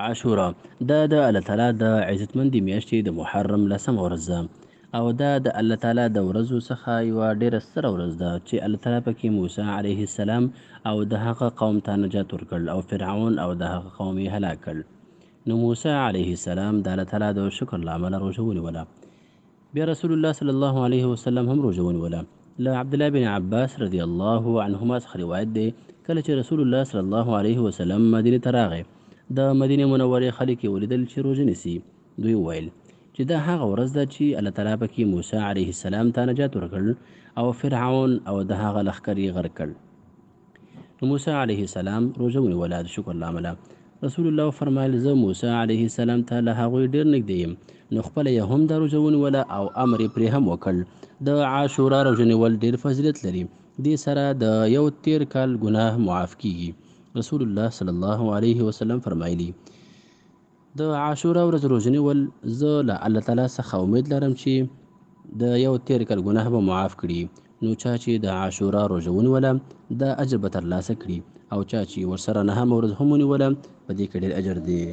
عاشورا دا التالا دا عزت مندي میاشتې د محرم لسم ورځ ده او دا د الله تعالی د ورځو څخه یوه ډېره ستره ورځ ده چې الله تعالی پکې موسی علیه السلام او د هغه قوم ته نجات ورکړل او فرعون او د هغه قوم یې هلاک کړل. نو موسی علیه السلام د الله تعالی د شکر له امله روژه ونیوله، بیا رسول الله صلی الله علیه وسلم هم روژه ونیوله. له عبدالله بن عباس رضی الله عنهما څخه روایت دی، کله چې رسول الله صلی الله علیه وسلم مدینې ته راغی د مدینه منورې خلک ولیدل چې روژه نیسي. دوی وویل چې دا هغه ورځ ده چې الله تعالی پکې موسی علیه السلام ته نجات ورکړل او فرعون او د هغه لښکر یې غرق کړ. نو موسی علیه السلام روژه ونیوله د شکر له امله. رسول الله فرمایل زه موسی علیه السلام ته له هغوی ډېر نږدې یم، نو خپله یې هم دا روژه ونیوله او امر یې پرې هم وکړ. د عاشورا روژه نیول ډېر فضیلت لري، دې سره د یو تیر کال ګناه معاف کیږي. رسول الله صلی الله علیه وسلم فرمایلی د عاشورا ورځ روژه نیول زه له الله تعالی څخه امید لرم چې د یو تیر کال ګناه به معاف کړي. نو چا چې د عاشورا روژه ونیوله دا اجر به ترلاسه کړي او چا چې ورسره نهمه ورځ هم ونیوله په دې کې ډېر اجر دی.